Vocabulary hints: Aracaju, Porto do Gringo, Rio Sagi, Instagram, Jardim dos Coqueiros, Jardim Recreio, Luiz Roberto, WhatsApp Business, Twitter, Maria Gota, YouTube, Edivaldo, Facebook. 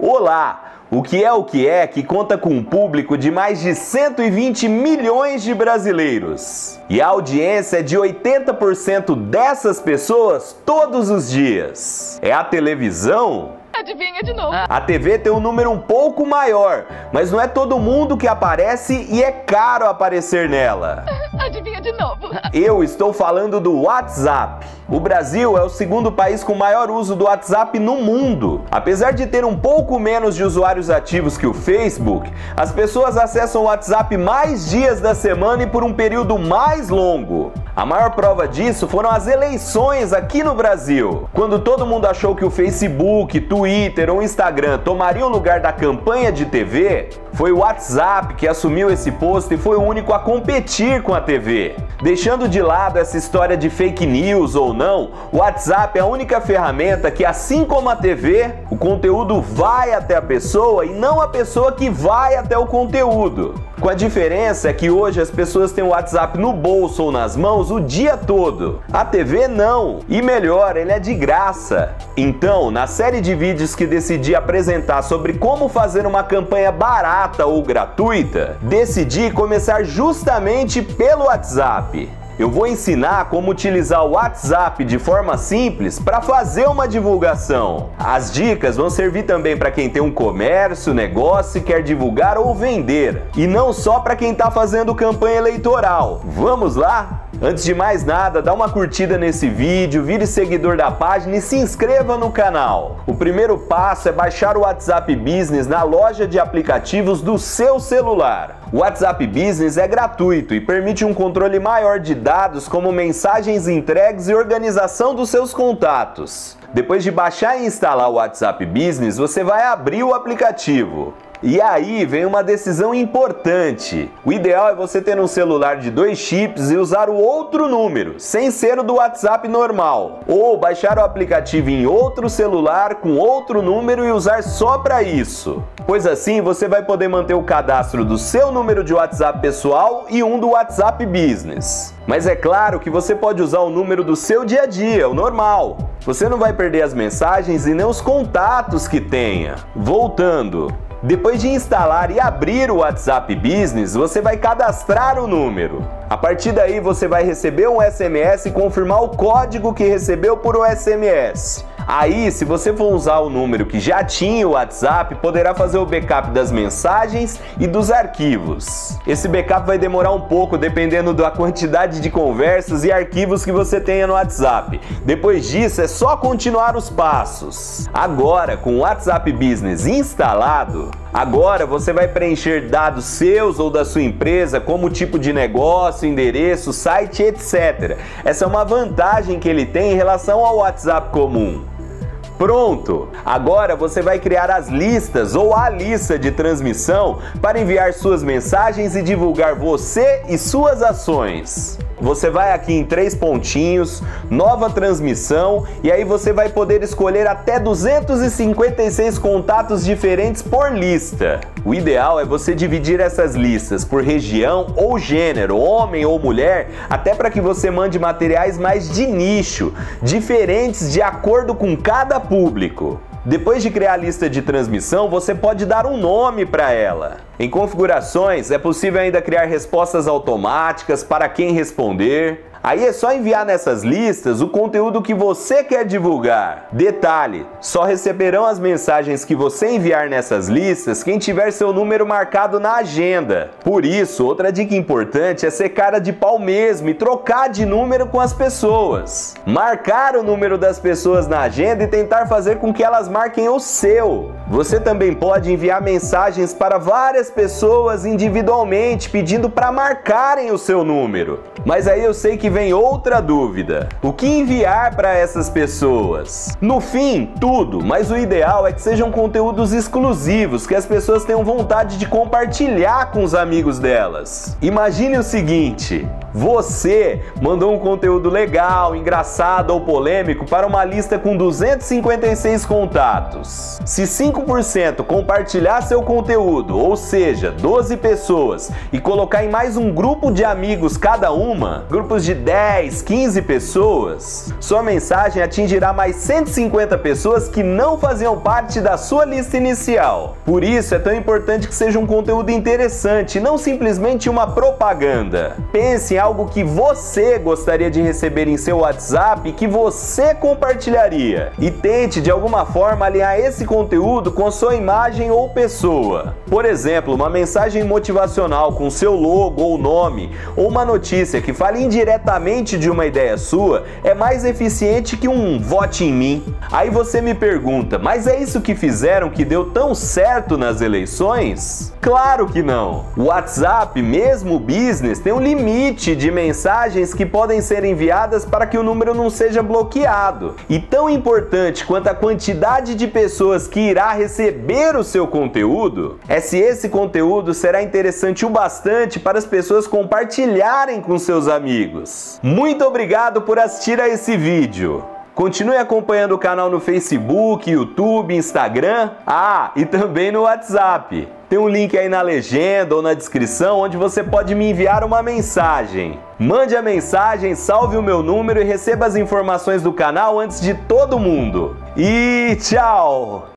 Olá! O que é que conta com um público de mais de 120 milhões de brasileiros. E a audiência é de 80% dessas pessoas todos os dias. É a televisão? Adivinha de novo. A TV tem um número um pouco maior, mas não é todo mundo que aparece e é caro aparecer nela. Adivinha de novo. Eu estou falando do WhatsApp. O Brasil é o segundo país com maior uso do WhatsApp no mundo. Apesar de ter um pouco menos de usuários ativos que o Facebook, as pessoas acessam o WhatsApp mais dias da semana e por um período mais longo. A maior prova disso foram as eleições aqui no Brasil, quando todo mundo achou que o Facebook, Twitter ou Instagram tomariam o lugar da campanha de TV, foi o WhatsApp que assumiu esse posto e foi o único a competir com a TV. Deixando de lado essa história de fake news ou não, o WhatsApp é a única ferramenta que, assim como a TV, o conteúdo vai até a pessoa e não a pessoa que vai até o conteúdo. Com a diferença é que hoje as pessoas têm o WhatsApp no bolso ou nas mãos o dia todo. A TV não. E melhor, ele é de graça. Então, na série de vídeos que decidi apresentar sobre como fazer uma campanha barata ou gratuita, decidi começar justamente pelo WhatsApp. Eu vou ensinar como utilizar o WhatsApp de forma simples para fazer uma divulgação. As dicas vão servir também para quem tem um comércio, negócio e quer divulgar ou vender. E não só para quem está fazendo campanha eleitoral. Vamos lá? Antes de mais nada, dá uma curtida nesse vídeo, vire seguidor da página e se inscreva no canal. O primeiro passo é baixar o WhatsApp Business na loja de aplicativos do seu celular. O WhatsApp Business é gratuito e permite um controle maior de dados como mensagens entregues e organização dos seus contatos. Depois de baixar e instalar o WhatsApp Business, você vai abrir o aplicativo. E aí vem uma decisão importante. O ideal é você ter um celular de 2 chips e usar o outro número, sem ser o do WhatsApp normal. Ou baixar o aplicativo em outro celular com outro número e usar só para isso. Pois assim você vai poder manter o cadastro do seu número de WhatsApp pessoal e um do WhatsApp Business. Mas é claro que você pode usar o número do seu dia a dia, o normal. Você não vai perder as mensagens e nem os contatos que tenha. Voltando. Depois de instalar e abrir o WhatsApp Business, você vai cadastrar o número. A partir daí, você vai receber um SMS e confirmar o código que recebeu por o SMS. Aí, se você for usar o número que já tinha o WhatsApp, poderá fazer o backup das mensagens e dos arquivos. Esse backup vai demorar um pouco, dependendo da quantidade de conversas e arquivos que você tenha no WhatsApp. Depois disso, é só continuar os passos. Agora, com o WhatsApp Business instalado, agora você vai preencher dados seus ou da sua empresa, como tipo de negócio, endereço, site, etc. Essa é uma vantagem que ele tem em relação ao WhatsApp comum. Pronto! Agora você vai criar as listas ou a lista de transmissão para enviar suas mensagens e divulgar você e suas ações. Você vai aqui em 3 pontinhos, nova transmissão, e aí você vai poder escolher até 256 contatos diferentes por lista. O ideal é você dividir essas listas por região ou gênero, homem ou mulher, até para que você mande materiais mais de nicho, diferentes de acordo com cada público. Depois de criar a lista de transmissão, você pode dar um nome para ela. Em configurações, é possível ainda criar respostas automáticas para quem responder. Aí é só enviar nessas listas o conteúdo que você quer divulgar. Detalhe, só receberão as mensagens que você enviar nessas listas quem tiver seu número marcado na agenda. Por isso, outra dica importante é ser cara de pau mesmo e trocar de número com as pessoas. Marcar o número das pessoas na agenda e tentar fazer com que elas marquem o seu. Você também pode enviar mensagens para várias pessoas individualmente pedindo para marcarem o seu número. Mas aí eu sei que vem outra dúvida. O que enviar para essas pessoas? No fim, tudo, mas o ideal é que sejam conteúdos exclusivos, que as pessoas tenham vontade de compartilhar com os amigos delas. Imagine o seguinte: Você mandou um conteúdo legal, engraçado ou polêmico para uma lista com 256 contatos. Se 5% compartilhar seu conteúdo, ou seja, 12 pessoas, e colocar em mais um grupo de amigos cada uma, grupos de 10, 15 pessoas, sua mensagem atingirá mais 150 pessoas que não faziam parte da sua lista inicial. Por isso é tão importante que seja um conteúdo interessante, não simplesmente uma propaganda. Pense em algo que você gostaria de receber em seu WhatsApp e que você compartilharia, e tente de alguma forma alinhar esse conteúdo com sua imagem ou pessoa. Por exemplo, uma mensagem motivacional com seu logo ou nome, ou uma notícia que fale indiretamente de uma ideia sua é mais eficiente que um vote em mim. Aí você me pergunta, mas é isso que fizeram que deu tão certo nas eleições? Claro que não! O WhatsApp, mesmo o business, tem um limite de mensagens que podem ser enviadas para que o número não seja bloqueado. E tão importante quanto a quantidade de pessoas que irá receber o seu conteúdo é se esse conteúdo será interessante o bastante para as pessoas compartilharem com seus amigos. Muito obrigado por assistir a esse vídeo. Continue acompanhando o canal no Facebook, YouTube, Instagram, e também no WhatsApp. Tem um link aí na legenda ou na descrição onde você pode me enviar uma mensagem. Mande a mensagem, salve o meu número e receba as informações do canal antes de todo mundo. E tchau!